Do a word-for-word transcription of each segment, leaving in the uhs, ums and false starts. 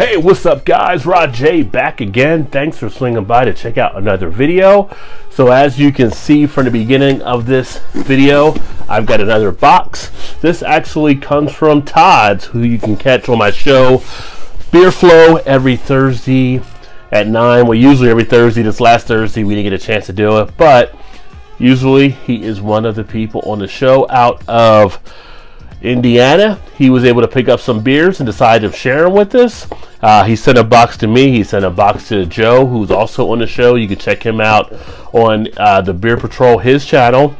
Hey, what's up guys? Rod J back again. Thanks for swinging by to check out another video. So as you can see from the beginning of this video, I've got another box. This actually comes from Todd's, who you can catch on my show Beer Flow every Thursday at nine. Well, usually every Thursday. This last Thursday we didn't get a chance to do it, but usually he is one of the people on the show out of Indiana. He was able to pick up some beers and decided to share them with us. Uh, he sent a box to me. He sent a box to Joe, who's also on the show. You can check him out on uh, the Beer Patrol, his channel,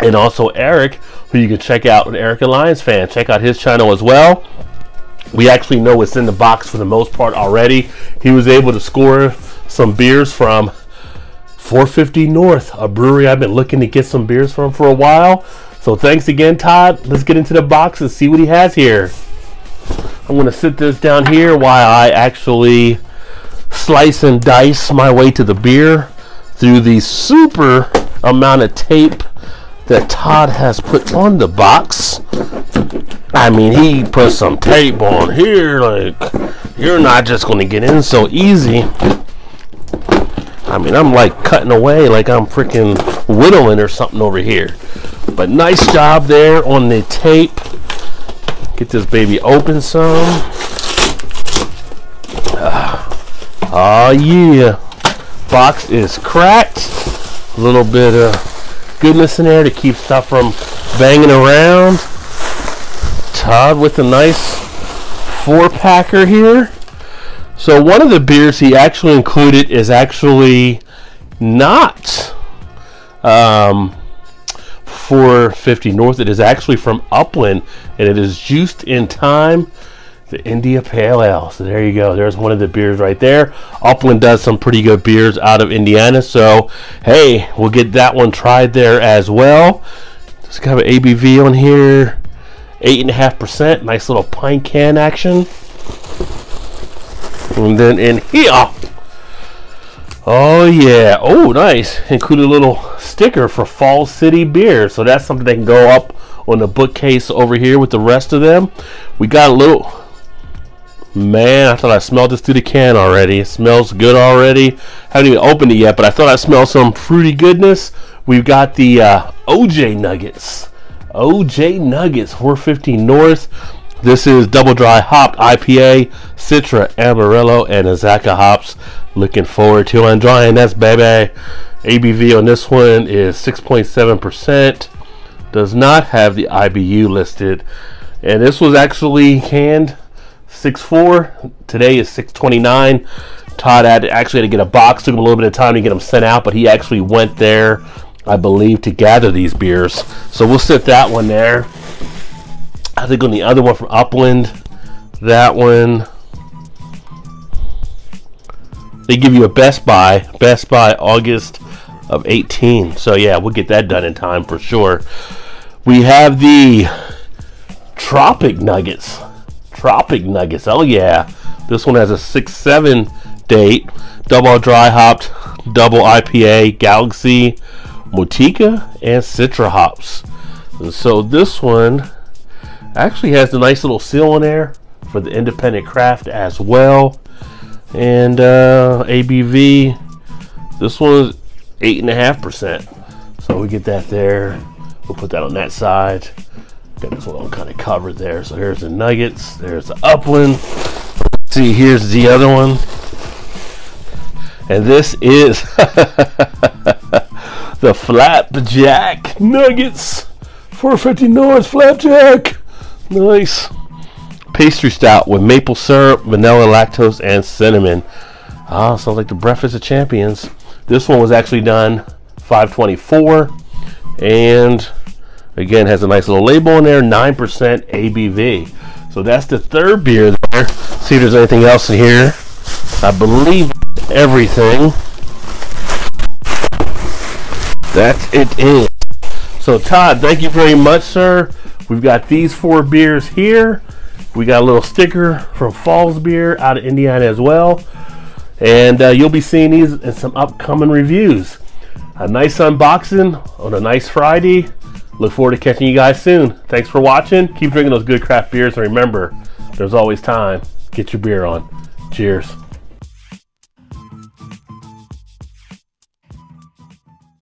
and also Eric, who you can check out an Eric and Lions fan. Check out his channel as well. We actually know what's in the box for the most part already. He was able to score some beers from four fifty North, a brewery I've been looking to get some beers from for a while. So thanks again, Todd. Let's get into the box and see what he has here. I'm gonna sit this down here while I actually slice and dice my way to the beer through the super amount of tape that Todd has put on the box. I mean, he put some tape on here, like, you're not just gonna get in so easy. I mean, I'm like cutting away like I'm freaking whittling or something over here. But nice job there on the tape. Get this baby open some. Oh, uh, yeah. Box is cracked. A little bit of goodness in there to keep stuff from banging around. Todd with a nice four-packer here. So one of the beers he actually included is actually not Um, four fifty North. It is actually from Upland, and it is Juiced in Time, the India Pale Ale. So there you go. There's one of the beers right there. Upland does some pretty good beers out of Indiana, so hey, we'll get that one tried there as well. Just got an A B V on here, eight and a half percent. Nice little pint can action. And then in here, oh yeah, oh nice, include a little sticker for Fall City beer, so that's something that can go up on the bookcase over here with the rest of them. We got a little, man, I thought I smelled this through the can already. It smells good already. Haven't even opened it yet, but I thought I smelled some fruity goodness. We've got the uh, O J Nuggets, O J Nuggets, four fifty North. This is double dry hopped I P A, Citra, Amarillo, and Azaka hops. Looking forward to enjoying this, baby. A B V on this one is six point seven percent. Does not have the I B U listed. And this was actually canned six four. Today is six twenty-nine. Todd had to actually had to get a box. Took him a little bit of time to get them sent out, but he actually went there, I believe, to gather these beers. So we'll sit that one there. I think on the other one from Upland, that one, they give you a Best Buy, Best Buy August of eighteen. So yeah, we'll get that done in time for sure. We have the Tropic Nuggets, Tropic Nuggets, oh yeah. This one has a six seven date, double dry hopped, double I P A, Galaxy, Motica, and Citra hops. And so this one actually has the nice little seal on there for the independent craft as well. And uh, A B V, this one is eight and a half percent, so we get that there. We'll put that on that side. Got this one all kind of covered there. So here's the Nuggets, there's the Upland. Let's see, here's the other one, and this is the Flapjack Nuggets, four fifty North Flapjack. Nice pastry stout with maple syrup, vanilla, lactose, and cinnamon. Ah, sounds like the breakfast of champions. This one was actually done five twenty-four, and again has a nice little label on there, nine percent A B V. So that's the third beer there. See if there's anything else in here. I believe everything. That's it in. So Todd, thank you very much, sir. We've got these four beers here. We got a little sticker from Falls Beer out of Indiana as well. And uh, you'll be seeing these in some upcoming reviews. A nice unboxing on a nice Friday. Look forward to catching you guys soon. Thanks for watching. Keep drinking those good craft beers. And remember, there's always time Get your beer on. Cheers.